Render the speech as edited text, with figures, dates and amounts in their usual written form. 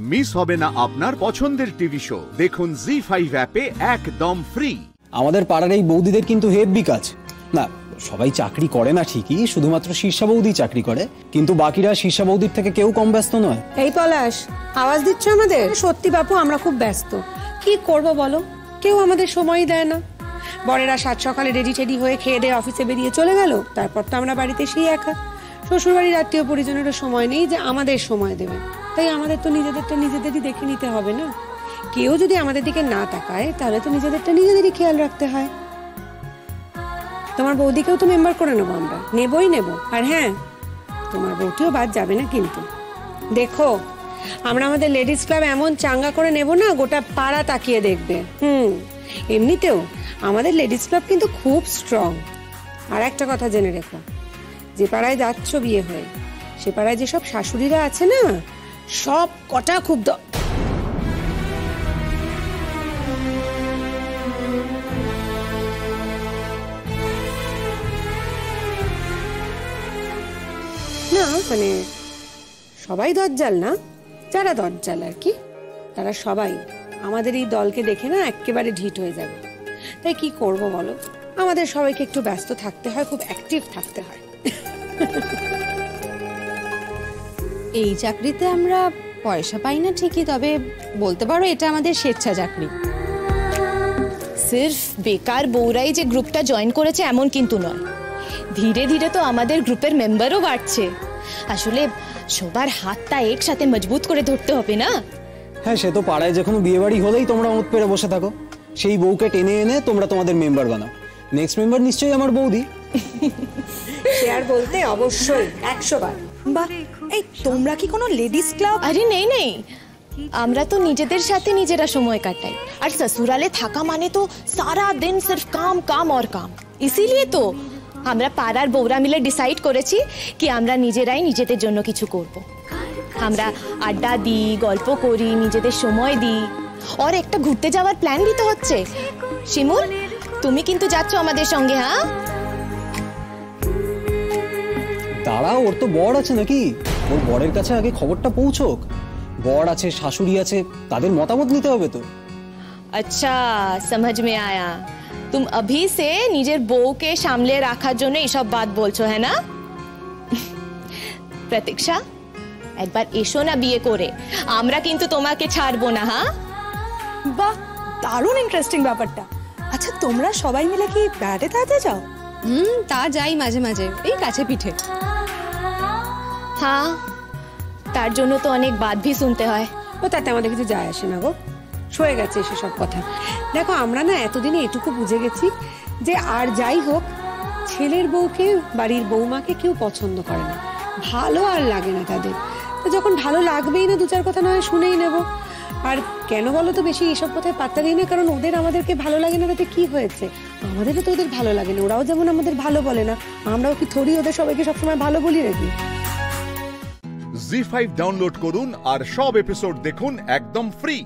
Miss होबे ना आपनार पछंदेर टीवी शो देखुन जी5 ऐपे एकदम फ्री। आमादेर पाड़ार एई बौदिदेर किन्तु हेब्बी काज ना, सबाई चाकरी करे ना ठीकई, शुधुमात्र शीर्षा बौदी चाकरी करे, किन्तु बाकिरा शीर्षा बौदिर थेके केउ कम ब्यस्त नय। एई पलाश, आवाज दिच्छो आमादेर? सत्यि बापू, आमरा खूब ब्यस्त, कि करबो बोलो, केउ आमादेर समयई देय ना। बड़ेरा सात सकाले रेडी टेडी हये खेये दिये अफिसे बेरिये चले गेल, तारपर तो आमरा बाड़िते सेई एका। শ্বশুরবাড়ির আত্মীয় পরিজনেরও সময় নেই যে আমাদের সময় দেবে, তাই আমাদের তো নিজেদেরটা নিজেদেরই দেখে নিতে হবে না। কেউ যদি আমাদের দিকে না তাকায় তাহলে তো নিজেদেরটা নিজেদেরই খেয়াল রাখতে হয়। তোমার বৌদিকেও তো মেম্বার করে নেবো, আমরা নেবই নেব। আর হ্যাঁ, তোমার বৌটিও বাদ যাবে না কিন্তু। দেখো, আমরা আমাদের লেডিস ক্লাব এমন চাঙ্গা করে নেব না গোটা পাড়া তাকিয়ে দেখবে। এমনিতেও আমাদের লেডিস ক্লাব কিন্তু খুব স্ট্রং। আর একটা কথা জেনে রেখো, যে পাড়ায় যাচ্ছ বিয়ে হয়ে, সে পাড়ায় যেসব শাশুড়িরা আছে না, সব কটা খুব না, মানে সবাই দজ্জাল না, যারা দজ্জাল আর কি, তারা সবাই আমাদের এই দলকে দেখে না একেবারে ঢিট হয়ে যাবে। তাই কি করবো বলো, আমাদের সবাইকে একটু ব্যস্ত থাকতে হয়, খুব অ্যাক্টিভ থাকতে হয়। এই চাকরিতে আমরা পয়সা পাই না ঠিকই, তবে বলতে পারো এটা আমাদের স্বেচ্ছা চাকরি। সির্ফ বেকার বউরাই যে গ্রুপটা জয়েন করেছে এমন কিন্তু নয়, ধীরে ধীরে তো আমাদের গ্রুপের মেম্বারও বাড়ছে। আসলে সবার হাতটা একসাথে মজবুত করে ধরতে হবে না। হ্যাঁ, সে তো পাড়ায় যখন বিয়ে বাড়ি হলেই তোমরা মুখ পেরে বসে থাকো, সেই বউকে টেনে এনে তোমরা তোমাদের মেম্বার বানাও। নেক্সট মেম্বার নিশ্চয়ই আমার বৌদি। শেয়ার বলতে অবশ্যই 100 বার। বাহ, এই তোমরা কি কোনো লেডিস ক্লাব? আরে নেই নেই, আমরা তো নিজেদের সাথে নিজেরা সময় কাটাই। আর শ্বশুরালে থাকা মানে তো সারা দিন सिर्फ কাম কাম আর কাম। इसीलिए তো আমরা পাড়ার বউরা মিলে ডিসাইড করেছি কি আমরা নিজেরাই নিজেদের জন্য কিছু করব। আমরা আড্ডা দিই, গল্প করি, নিজেদের সময় দিই, আর একটা ঘুরতে যাওয়ার প্ল্যান দিতে হচ্ছে। শিমুল, তুমি কিন্তু যাচ্ছ আমাদের সঙ্গে? হ্যাঁ দাঁড়াও, ওর তো বর আছে নাকি? ওর বরের কাছে আগে খবরটা পৌঁছোক। বর আছে, শাশুড়ি আছে, তাদের মতামত নিতে হবে তো। আচ্ছা, समझ में आया। तुम अभी से নিজের বউকে সামলে রাখার জন্য এসব বাদ বলছো, হ্যাঁ না? প্রতীক্ষা, একবার এসো না বিয়ে করে, আমরা কিন্তু তোমাকে ছাড়বো না। হ্যাঁ, বাহ, দারুণ ইন্টারেস্টিং ব্যাপারটা। আচ্ছা, তোমরা সবাই মিলে কি বেড়াতে তাতে যাও? তা যাই মাঝে মাঝে, এই কাছে পিঠে। হ্যাঁ, তার জন্য তো অনেক বাদ ভি শুনতে হয়। ও তাতে আমাদের কিছু যায় আসে না গো, সয়ে গেছে সেসব কথা। দেখো, আমরা না এতদিনে এটুকু বুঝে গেছি যে আর যাই হোক, ছেলের বউকে, বাড়ির বউমাকে কেউ পছন্দ করে না, ভালো আর লাগে না তাদের। তো যখন ভালো লাগবেই না, দু চার কথা না হয় শুনেই নেব। আর কেন বলো তো, বেশি এসব কথায় পাত্তা দিই না, কারণ ওদের আমাদেরকে ভালো লাগে না তাতে কি হয়েছে। আমাদেরও তো ওদের ভালো লাগে না, ওরাও যেমন আমাদের ভালো বলে না, আমরাও কি থরি ওদের সবাইকে সবসময় ভালো বলি নাকি? জি5 ডাউনলোড করুন আর সব এপিসোড দেখুন একদম ফ্রি।